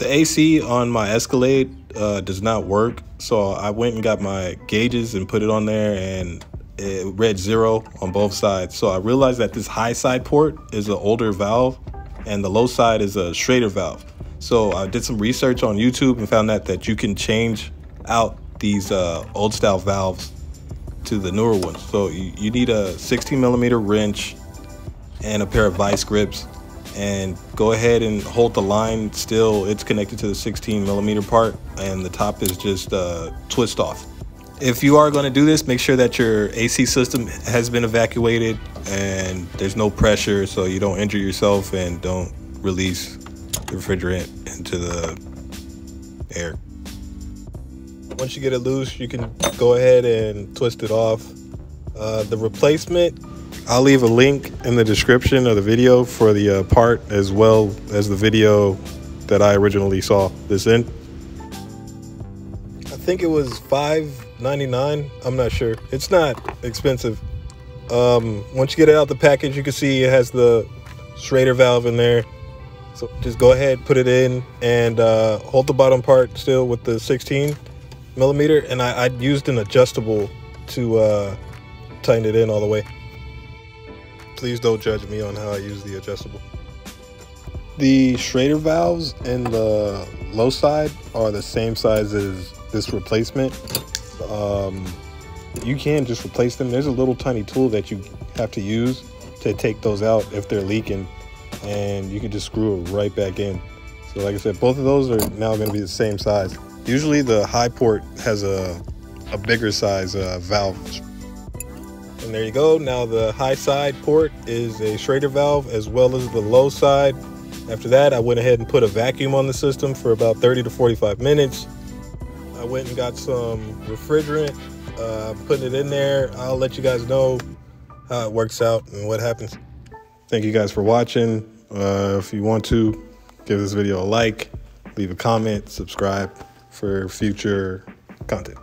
The AC on my Escalade does not work, so I went and got my gauges and put it on there, and it read 0 on both sides. So I realized that this high side port is an older valve and the low side is a Schrader valve. So I did some research on YouTube and found out that you can change out these old style valves to the newer ones. So you need a 16mm wrench and a pair of vice grips, and go ahead and hold the line still. It's connected to the 16mm part, and the top is just twist off. If you are going to do this, make sure that your AC system has been evacuated and there's no pressure, so you don't injure yourself and don't release the refrigerant into the air. Once you get it loose, you can go ahead and twist it off. The replacement, I'll leave a link in the description of the video for the part, as well as the video that I originally saw this in. I think it was $5.99. I'm not sure. It's not expensive. Once you get it out the package, you can see it has the Schrader valve in there. So just go ahead, put it in, and hold the bottom part still with the 16mm. And I used an adjustable to tighten it in all the way. Please don't judge me on how I use the adjustable. The Schrader valves in the low side are the same size as this replacement. You can just replace them. There's a little tiny tool that you have to use to take those out if they're leaking, and you can just screw it right back in. So like I said, both of those are now going to be the same size. Usually the high port has a bigger size valve. And there you go. Now the high side port is a Schrader valve, as well as the low side. After that, I went ahead and put a vacuum on the system for about 30 to 45 minutes. I went and got some refrigerant, putting it in there. I'll let you guys know how it works out and what happens. Thank you guys for watching. If you want to, give this video a like, leave a comment, subscribe for future content.